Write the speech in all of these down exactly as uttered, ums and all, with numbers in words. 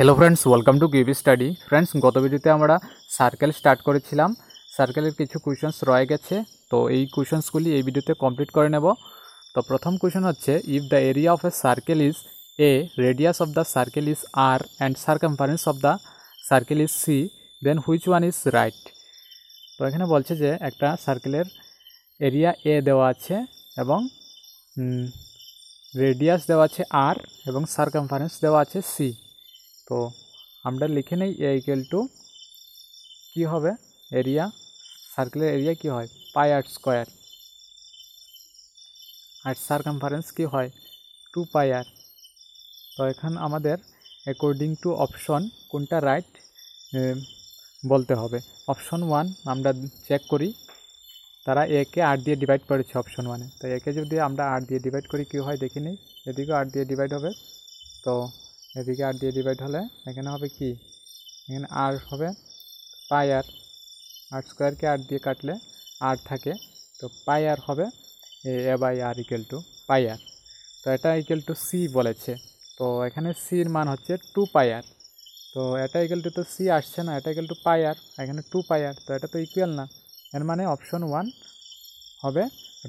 Hello friends welcome to KP study. Friends गत भिडियोते आमरा सर्कल स्टार्ट करेछिलाम। सर्कलेर किछु क्वेश्चन्स रये गेछे, तो एई क्वेश्चन्सगुली एई भिडियोते कमप्लीट करे नेब। तो प्रथम क्वेश्चन होच्छे if the area of a circle is A, radius of the circle is R and circumference of the circle is C, then which one is right. तो एखाने बोलछे जे एकटा सर्कलेर एरिया ए देवा आछे एबं रेडियस देवा आछे आर एबं सार्कमफारेंस देवा आछे सी। तो আমরা লিখে নেই a इक्वल टू কি হবে, এরিয়া সার্কেলের এরিয়া কি হয় পাই r স্কয়ার আর সারকমফারেন্স কি হয় टू পাই r। তো এখন আমাদের অ্যাকর্ডিং টু অপশন কোনটা রাইট বলতে হবে। অপশন वन আমরা চেক করি, তারা a কে r দিয়ে ডিভাইড করেছে অপশন वन এ। তো a কে যদি আমরা r দিয়ে ডিভাইড করি কি হয় দেখে নেই, এদিকে r দিয়ে ডিভাইড হবে। তো এদিকে আর দিয়ে ডিভাইড হলে এখানে হবে কি, এখানে আর হবে পাই আর, আর স্কয়ারকে আর দিয়ে কাটলে আর থাকে। তো পাই আর হবে A by R equal to pi R. তো এটা ইকুয়াল টু সি বলেছে, তো এখানে সির মান হচ্ছে টু পাই আর। তো এটা ইকুয়াল টু তো সি আসছে না, এটা ইকুয়াল টু পাই আর, এখানে টু পাই আর, তো এটা তো ইকুয়াল না। এর মানে অপশন ওয়ান হবে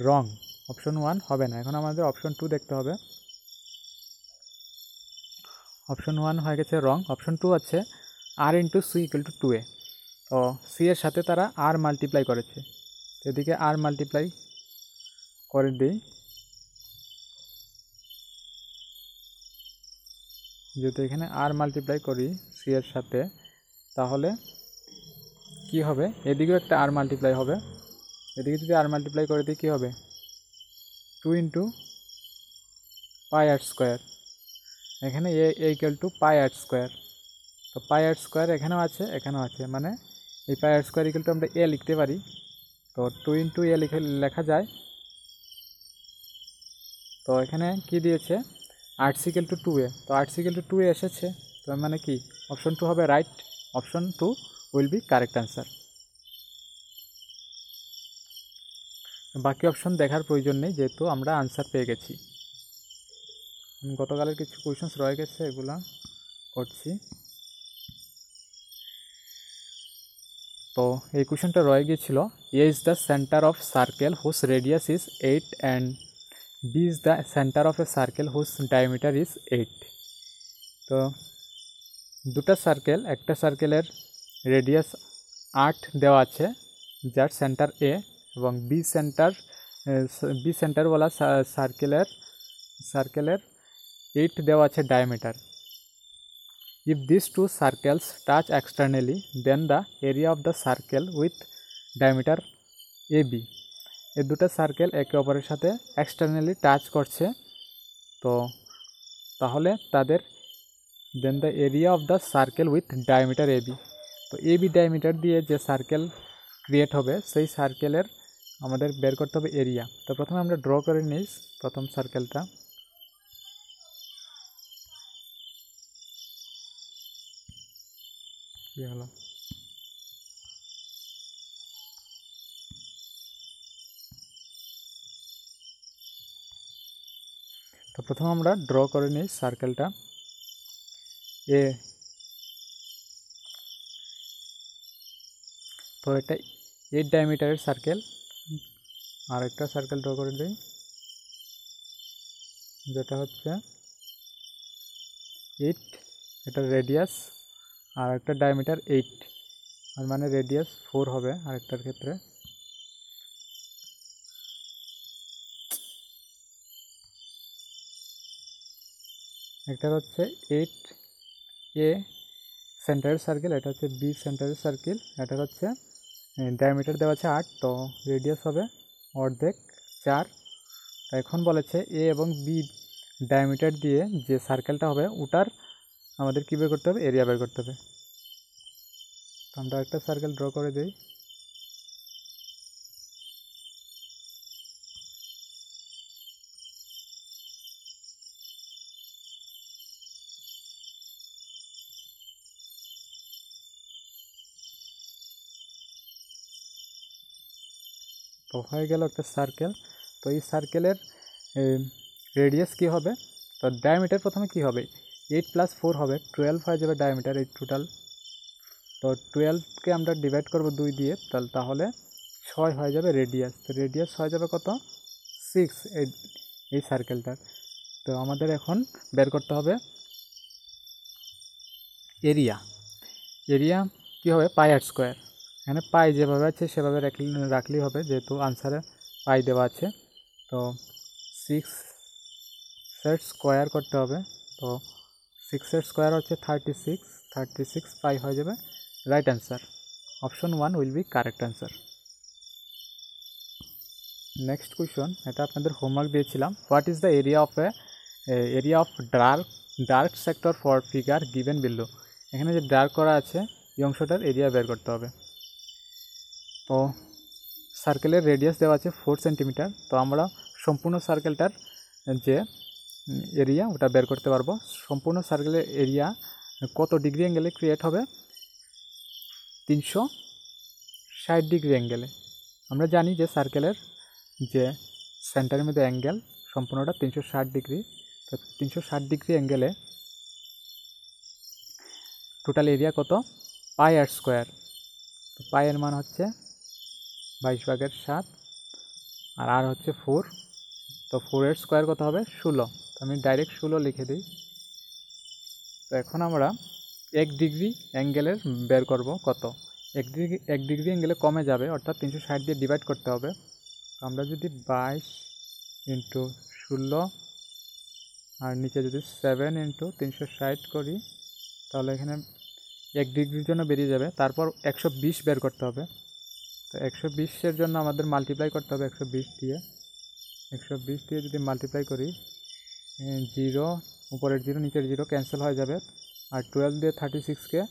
রং, অপশন ওয়ান হবে না। এখন আমাদের অপশন টু দেখতে হবে। অপশন ওয়ান হয়ে গেছে রং। অপশন টু হচ্ছে R into C equal to two A. তো সি এর সাথে তারা আর মাল্টিপ্লাই করেছে, এদিকে আর মাল্টিপ্লাই করে দিই, যদি এখানে আর মাল্টিপ্লাই করি সি এর সাথে তাহলে কি হবে, এদিকেও একটা আর মাল্টিপ্লাই হবে, এদিকে যদি আর মাল্টিপ্লাই করে দিই কী হবে two into pi R square. এখানে A equal to pi R square. তো পাই আর স্কোয়ার এখানেও আছে এখানেও আছে, মানে এই pi R square equal to আমরা এ লিখতে পারি। তো টু ইন্টু এ লিখে লেখা যায়। তো এখানে কি দিয়েছে R C equal to two A, তো R C equal to two A এসেছে, তো মানে কি অপশন টু হবে right, option two will be correct answer. বাকি অপশন দেখার প্রয়োজন নেই যেহেতু আমরা আনসার পেয়ে গেছি। গতকালের কিছু কোয়েশ্চেন্স রয়ে গেছে এগুলা করছি। তো এই কোয়েশ্চেনটা রয়ে গিয়েছিল A is the centre of circle whose radius is eight and B is the centre of a circle whose diameter is eight. তো দুটা সার্কেল, একটা সার্কেলের রেডিয়াস আট দেওয়া আছে যার সেন্টার এ, এবং বি সেন্টার বি সেন্টারওয়ালা সার্কেলের সার্কেলের এইট দেওয়া আছে diameter. If this two circles touch externally then the area of the circle with diameter A B. এই দুটো সার্কেল একে অপরের সাথে এক্সটার্নালি টাচ করছে, তো তাহলে তাদের then the area of the circle with diameter A B. তো এ বি ডায়ামিটার দিয়ে যে সার্কেল ক্রিয়েট হবে সেই সার্কেলের আমাদের বের করতে হবে এরিয়া। তো প্রথমে আমরা ড্র করে নিই প্রথম সার্কেলটা। কি হলো, তো প্রথমে আমরা ড্র করে নিই সার্কেলটা। এ তো এটা এইট ডায়ামিটারের সার্কেল। আর একটা সার্কেল ড্র করে দিই যেটা হচ্ছে এইট, এটা রেডিয়াস আর একটা ডায়ামিটার এইট, আর মানে রেডিয়াস ফোর হবে আরেকটার ক্ষেত্রে। একটা হচ্ছে এইট এ সেন্টারের সার্কেল, এটা হচ্ছে বি সেন্টারের সার্কেল, এটা হচ্ছে ডায়ামিটার দেওয়া আছে আট, তো রেডিয়াস হবে অর্ধেক চার। এখন বলেছে এ এবং বি ডায়ামিটার দিয়ে যে সার্কেলটা হবে ওটার আমাদের কী বের করতে হবে, এরিয়া বের করতে হবে। তো আমরা একটা সার্কেল ড্র করে দিই। তো হয়ে গেল একটা সার্কেল। তো এই সার্কেলের রেডিয়াস কি হবে, তো ডায়ামিটার প্রথমে কি হবে एट प्लस फोर है टुएल्व हो जाए डायमिटार टोटाल तो टुएल्व के आमरा डिवाइड करब दुई दिए ताहले छय हो जाए रेडियस तो रेडियस हो जाए कत सिक्स ये सार्केलटार तो आमादेर एखन बेर करते होबे एरिया एरिया कि होबे पाई आर स्क्वायर एखाने पाई जेभाबे आछे सेभाबे राखलेई होबे जेहेतु आंसारे पाई देवा आछे तो सिक्स एर स्क्वायर करते होबे तो सिक्स एर स्क्वायर होच्छे thirty six thirty six pi हो जाबे right answer option one will be correct answer. Next question एटा आपनादेर होमवर्क दिएछिलाम what is the area of a area of dark dark sector for figure given below एखाने जे dark करा आछे এই অংশটার এরিয়া বের করতে হবে তো সার্কেলের রেডিয়াস দেওয়া আছে ফোর সেন্টিমিটার তো আমরা সম্পূর্ণ সার্কেলটার যে এরিয়া ওটা বের করতে পারবো সম্পূর্ণ সার্কেলের এরিয়া কত ডিগ্রি অ্যাঙ্গেলে ক্রিয়েট হবে তিনশো ষাট ডিগ্রি অ্যাঙ্গেলে আমরা জানি যে সার্কেলের যে সেন্টারের মধ্যে অ্যাঙ্গেল সম্পূর্ণটা তিনশো ষাট ডিগ্রি তো তিনশো ষাট ডিগ্রি অ্যাঙ্গেলে টোটাল এরিয়া কত पाई आर स्क्वायर तो पायर मान हे बाईस भागर सात और आर हे फोर तो फोर एर स्क्वायर कत होबे षोलो तो आमी डायरेक्ट षोलो लिखे दी तो एखन आमरा एक डिग्री एंगेलेर बेर करब कत एक डिग्री एक डिग्री एंगेले कमे जाबे अर्थात तीनशो षाट दिए डिवाइड करते होबे तो आमरा जदि बाईस इंटू षोलो और नीचे जदि सेवन इंटू तीनशो षाट करी ताहले एखाने एक डिग्री जो बैरिए जाए तारपर एकशो बीस बेर करते हैं तो एकशो बीसर जो हमें माल्टिप्लाई करते हैं एकशो बीस दिए एकशो बीस दिए जो माल्टिप्लाई करी जिरो ऊपर जिरो नीचे जिरो कैंसल हो जाए और टुएल्व दिए थार्टी सिक्स के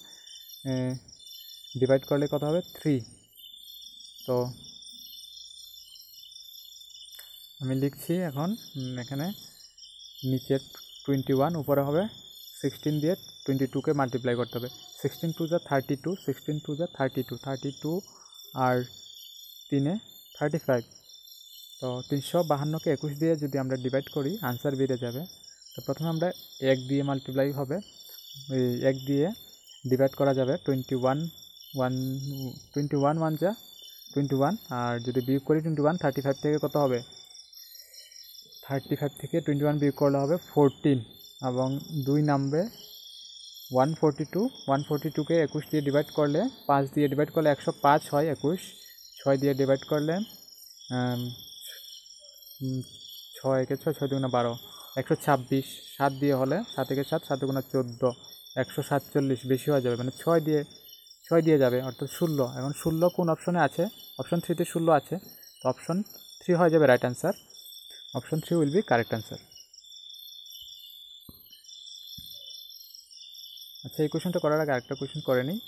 डिवाइड कर ले कत होबे थ्री तो आमी लिखी एखन एखाने नीचे टोन्टी वन ऊपर होबे सिक्सटीन दिए टोन्टी टू के माल्टिप्लाई करते हैं सिक्सटीन टू जा थार्टी टू सिक्सटीन टू जा थार्टी टू थार्टी टू और तीन थार्टी फाइव तो तीन सौ बाहान्न के एकुश दिए जो डिवाइड करी आंसर बेड़े जाए तो प्रथम हमें एक दिए माल्टिप्लाई हो एक दिए डिवाइड करा जाए twenty one one twenty one one जा टोन्टी वन और जो वियोग करी टोन्टी वन थार्टी फाइव थे कत हो थार्टी फाइव थे टोन्टी वन वियोग कर ले फोर्टीन এবং দুই নামবে one forty two one forty টুকে একুশ দিয়ে ডিভাইড করলে পাঁচ দিয়ে ডিভাইড করলে একশো পাঁচ হয় একুশ ছয় দিয়ে ডিভাইড করলে ছয় একে ছয় ছয় দুগুণা বারো একশো ছাব্বিশ সাত দিয়ে হলে সাত একে সাত সাত দুগুণা চোদ্দো একশো সাতচল্লিশ বেশি হয়ে যাবে মানে ছয় দিয়ে ছয় দিয়ে যাবে অর্থাৎ ষোলো এখন ষোলো কোন অপশনে আছে অপশন থ্রিতে ষোলো আছে তো অপশন থ্রি হয়ে যাবে right answer option three will be correct answer. আচ্ছা এই কোশ্চেনটা করার আগে আরেকটা কোশ্চেন করে নিই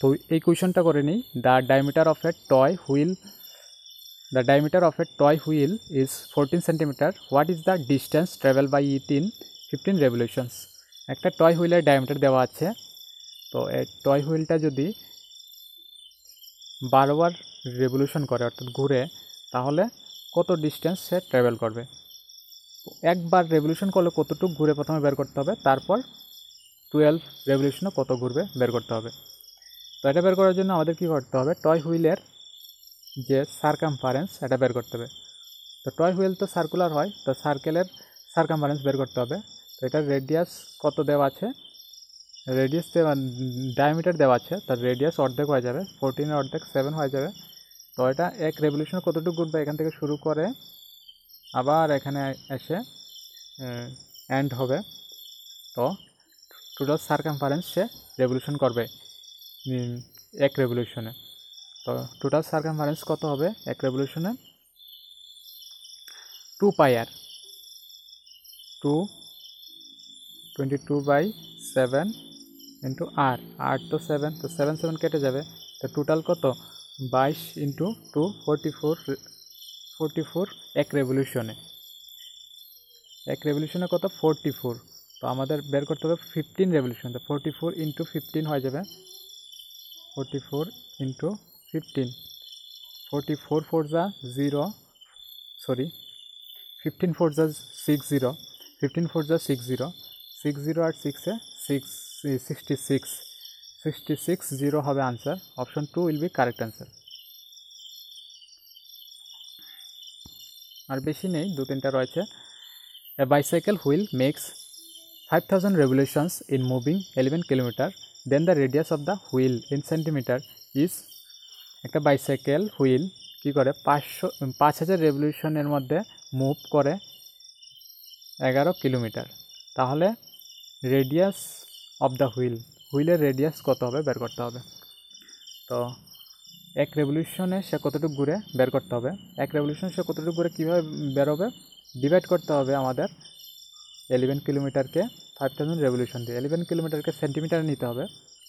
তো এই কোশ্চেনটা করে নিই the diameter of a toy wheel the diameter of a toy wheel is fourteen centimetre what is the distance travel by it in fifteen revolutions একটা টয় হুইলের ডায়ামিটার দেওয়া আছে তো এই টয় হুইলটা যদি বারবার রেভলিউশন করে অর্থাৎ ঘুরে তাহলে কত ডিসটেন্স সে ট্রাভেল করবে একবার রেভলিউশন করলে কতটুকু ঘুরে প্রথমে বের করতে হবে তারপর টুয়েলভ রেভলিউশনে কত ঘুরবে বের করতে হবে তো এটা বের করার জন্য আমাদের কী করতে হবে টয় হুইলের যে সার্কামফারেন্স এটা বের করতে হবে তো টয় হুইল তো সার্কুলার হয় তো সার্কেলের সার্কামফারেন্স বের করতে হবে তো এটার রেডিয়াস কত দেওয়া আছে রেডিয়াস দেওয়া ডায়ামিটার দেওয়া আছে তার রেডিয়াস অর্ধেক হয়ে যাবে ফোরটিনের অর্ধেক সেভেন হয়ে যাবে तो ये एक रेवल्यूशन कतटुकू घुरबे एखान शुरू कर आबार एखाने एसे एंड होबे तो टोटल सार्कमफारेंस से रेवल्यूशन करबे एक रेवल्यूशने तो टोटल सार्कमफारेंस कत होबे एक रेवल्यूशने two pi R two twenty two by seven into R R तो सेवन तो सेवन सेवन केटे जाबे तो टोटल कत बाईस into two forty four forty four एक रेवल्यूशने एक रेवल्यूशने कत फोर्टी फोर तो आमादेर बेर करते होबे फिफ्टीन रेवल्यूशन तो फोर्टी फोर इंटू फिफ्टीन हो जाए forty four into fifteen forty four four जा zero sorry, fifteen fours are six zero, fifteen fours are six zero, six zero at six है six sixty six, sixty six zero होगा answer. Option two will be correct answer. और बेशी नहीं दो तीन टा रहे A bicycle wheel makes five thousand revolutions in moving eleven kilometer. Then the radius of the wheel in centimeter is एक bicycle wheel की करे पाँच पाँच हज़ार रेवल्यूशन एर मध्य मूव करे एगारो किलोमीटर ताहले रेडियस ऑफ द हुईल हुईलर रेडियस कत होबे बेर करते होबे तो एक रेवल्यूशने से कतटुकु घुरे बेर करते होबे एक रेवल्यूशन से कतटुकु घुरे किभाबे बेर होबे डिवाइड करते होबे आमादेर eleven किलोमीटर के five thousand रेवल्यूशन दिए eleven किलोमीटर के सेंटीमीटर निते होबे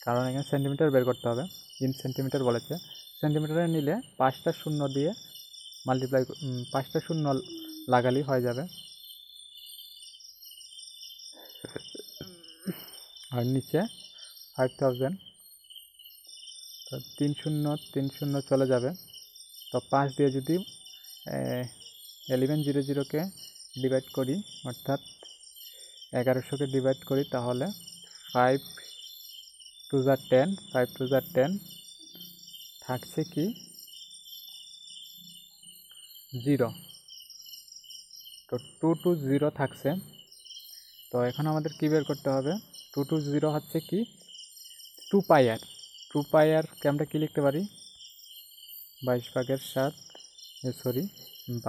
कारण एखाने सेंटीमीटर बेर करते होबे इन सेंटीमीटर बोलेछे सेंटीमीटर नीले पाँचटा शून्य दिए मल्टीप्लाई पाँचटा शून्य लागाली हो जाए और नीचे फाइव थाउजेंड तो तीन शून्य तीन शून्य चले जाए तो पाँच दिए यदि इलेवन जीरो जीरो के डिवाइड करी अर्थात एगारोशो के डिवाइड करी ताहले फाइव टू जार टेन फाइव टू जार टेन থাকছে কি জিরো তো টু টু জিরো থাকছে তো এখন আমাদের কি বের করতে হবে টু টু জিরো হচ্ছে কি two pi R two pi আর কে আমরা কি লিখতে পারি বাইশ ভাগের সাত সরি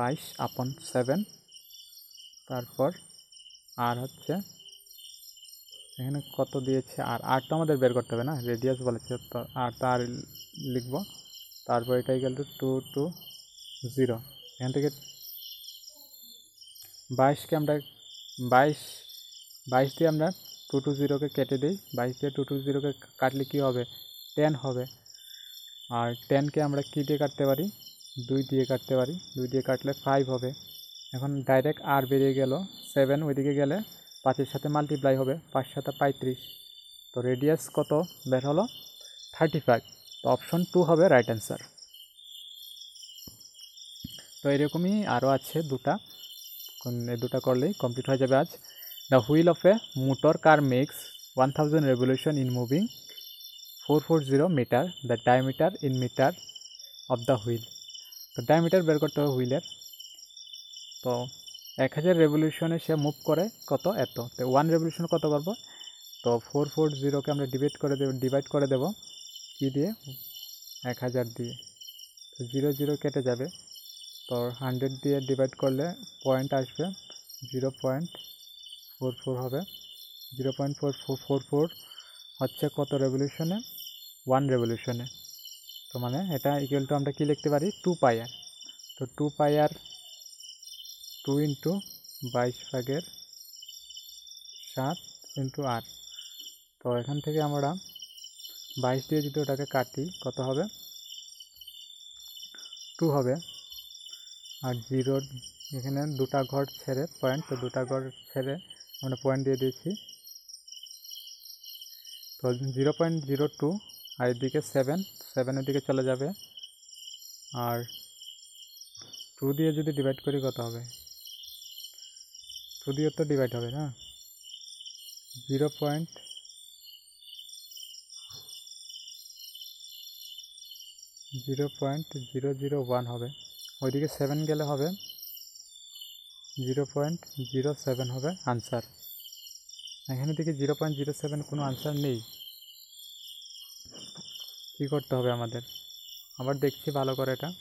বাইশ আপন সেভেন তারপর আর হচ্ছে এখানে কত দিয়েছে আর আর তো আমাদের বের করতে হবে না রেডিয়াস বলেছে তো আর তার লিখব তারপর এটা equal to two two zero এখান থেকে বাইশ কে আমরা বাইশ বাইশ দিয়ে আমরা টু টু জিরো কে কেটে দেই বাইশ দিয়ে টু টু জিরো কে কাটলে কি হবে টেন হবে আর টেন কে আমরা কি দিয়ে কাটতে পারি দুই দিয়ে কাটতে পারি দুই দিয়ে কাটলে ফাইভ হবে এখন ডাইরেক্ট আর বেরিয়ে গেল সেভেন ওইদিকে গেলে পাঁচের সাথে মাল্টিপ্লাই হবে পাঁচ সাথে পঁয়ত্রিশ তো রেডিয়াস কত বের হলো থার্টি ফাইভ তো অপশন টু হবে রাইট অ্যান্সার তো এরকমই আরও আছে দুটা এই দুটা করলেই কমপ্লিট হয়ে যাবে আজ the wheel of a motor car makes one thousand revolution in moving four four zero metre the diameter in metre of the wheel তো ডায়ামিটার বের করতে হবে হুইলের তো एक हज़ार रेवल्यूशने से मुभ करे कत एत तो वन रेवल्यूशन कत करब तो फोर फोर जिरो के हमें डिवाइड कर दे डिवाइड कर देव कि दिए एक हज़ार दिए तो जिरो जिरो केटे जाए तो हंड्रेड दिए डिवाइड कर ले पॉइंट आसबे जिरो पॉइंट फोर फोर है zero point four four four four हे कत रेवल्यूशने वन रेवल्यूशने तो मैं एटा इक्वल टू हमें कि लिखते पारी टू पाई आर तो two pi R two into बाईश भागर सात इंटू आठ तो एखान बाईश दिए जो ओटाके काटी कत होबे टू होबे और जिरो एखाने दुटा घर छेड़े पॉइंट तो दुटा घर छेड़े हमने पॉइंट दिए दिएछि तो जिरो पॉइंट जिरो टू और एदिके सेभेन सेभेनेर दिके चले जाबे और टू दिए जो डिवाइड करी कत होबे टू दिए तो डिवाइड होबे ना zero point zero point zero zero one होबे ओइदिके सेभेन गेले होबे जिरो पॉइंट जिरो सेभेन होबे आंसर एखाने दिके जिरो पॉइंट जिरो सेभेन कोनो आंसर नेই কি করতে হবে আমাদের আবার দেখছি ভালো করে এটা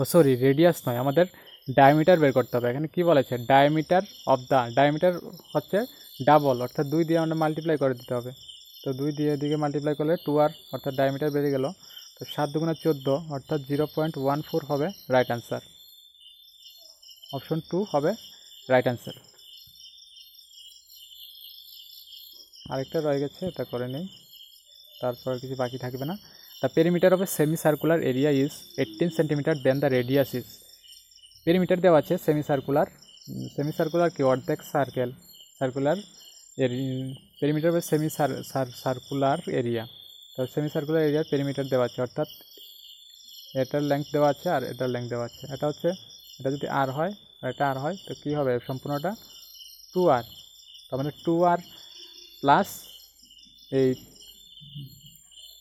ও সরি রেডিয়াস নয় আমাদের ডায়ামিটার বের করতে হবে এখানে কি বলেছে ডায়ামিটার অফ দা ডায়ামিটার হচ্ছে ডাবল অর্থাৎ দুই দিয়ে আমরা মাল্টিপ্লাই করে দিতে হবে তো দুই দিয়ে এদিকে মাল্টিপ্লাই করলে টু আর অর্থাৎ ডায়ামিটার বেরিয়ে গেল তো সাত দুগুণা চোদ্দ অর্থাৎ জিরো পয়েন্ট ওয়ান ফোর হবে রাইট অ্যান্সার অপশন টু হবে রাইট অ্যান্সার আরেকটা রয়ে গেছে এটা করে নেই তারপর কিছু বাকি থাকবে না The perimeter of a semicircular area is eighteen centimeters then the radius is perimeter দেওয়া আছে semicircular semicircular কি অর্ধেক circle circular perimeter of a semicircular area তো semicircular area perimeter দেওয়া আছে অর্থাৎ এটার লেন্থ দেওয়া আছে আর এটার লেন্থ দেওয়া আছে এটা হচ্ছে এটা যদি আর হয় আর এটা আর হয় তো কি হবে সম্পূর্ণটা টু আর, তার মানে টু আর প্লাস এই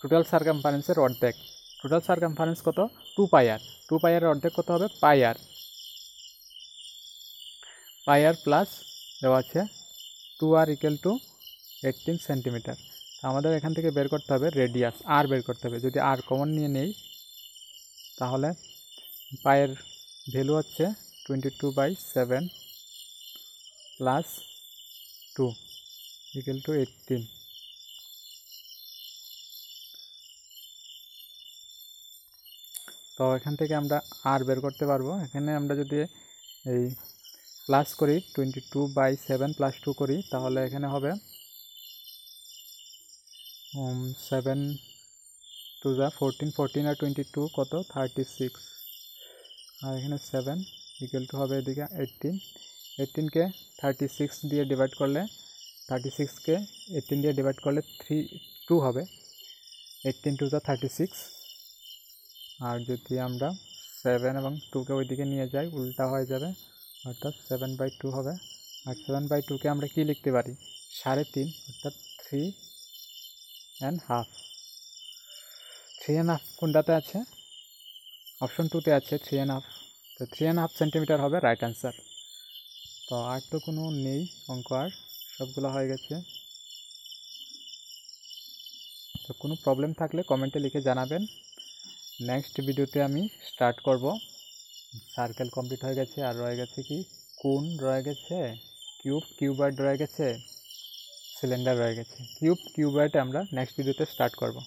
টোটাল সারকামফারেন্সের অর্ধেক। টোটাল সারকামফারেন্স কত? Two pi R. Two pi R এর অর্ধেক কত হবে? পাই আর। পাই আর প্লাস দেওয়া আছে two R equal to eighteen centimetre. আমাদের এখান থেকে বের করতে হবে রেডিয়াস আর বের করতে হবে। যদি আর কমন নিয়ে নেই তাহলে পায়ের ভ্যালু হচ্ছে twenty two by seven plus two equal to eighteen. তো এখান থেকে আমরা আর বের করতে পারবো। এখানে আমরা যদি এই প্লাস করি twenty two by seven plus two করি তাহলে এখানে হবে সেভেন টু যা ফোরটিন, ফোরটিন আর টোয়েন্টি টু কত? Thirty six. আর এখানে সেভেন ইকুয়াল টু হবে এদিকে এইটিন। এইটিনকে থার্টি সিক্স দিয়ে ডিভাইড করলে থার্টি সিক্সকে এইটিন দিয়ে ডিভাইড করলে থ্রি টু হবে। এইটিন টু যা থার্টি সিক্স। আর যদি আমরা সেভেন এবং টুকে ওইদিকে নিয়ে যাই উল্টা হয়ে যাবে, অর্থাৎ সেভেন বাই টু হবে। আর সেভেন বাই টুকে আমরা কী লিখতে পারি? সাড়ে তিন, অর্থাৎ three and half. Three and half কোনটাতে আছে? অপশন টুতে আছে থ্রি অ্যান্ড হাফ। তো থ্রি অ্যান্ড হাফ সেন্টিমিটার হবে রাইট অ্যান্সার। তো আর তো কোনো নেই অঙ্ক, আর সবগুলো হয়ে গেছে। তো কোনো প্রবলেম থাকলে কমেন্টে লিখে জানাবেন। নেক্সট ভিডিওতে আমি স্টার্ট করব। সার্কেল কমপ্লিট হয়ে গেছে, আর রয়ে গেছে কি? কোন রয়ে গেছে, কিউব কিউবয়েড রয়ে গেছে, সিলিন্ডার রয়ে গেছে। কিউব কিউবয়েড আমরা নেক্সট ভিডিওতে স্টার্ট করব।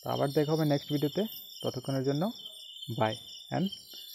তো আবার দেখা হবে নেক্সট ভিডিওতে। ততক্ষণের জন্য বাই অ্যান্ড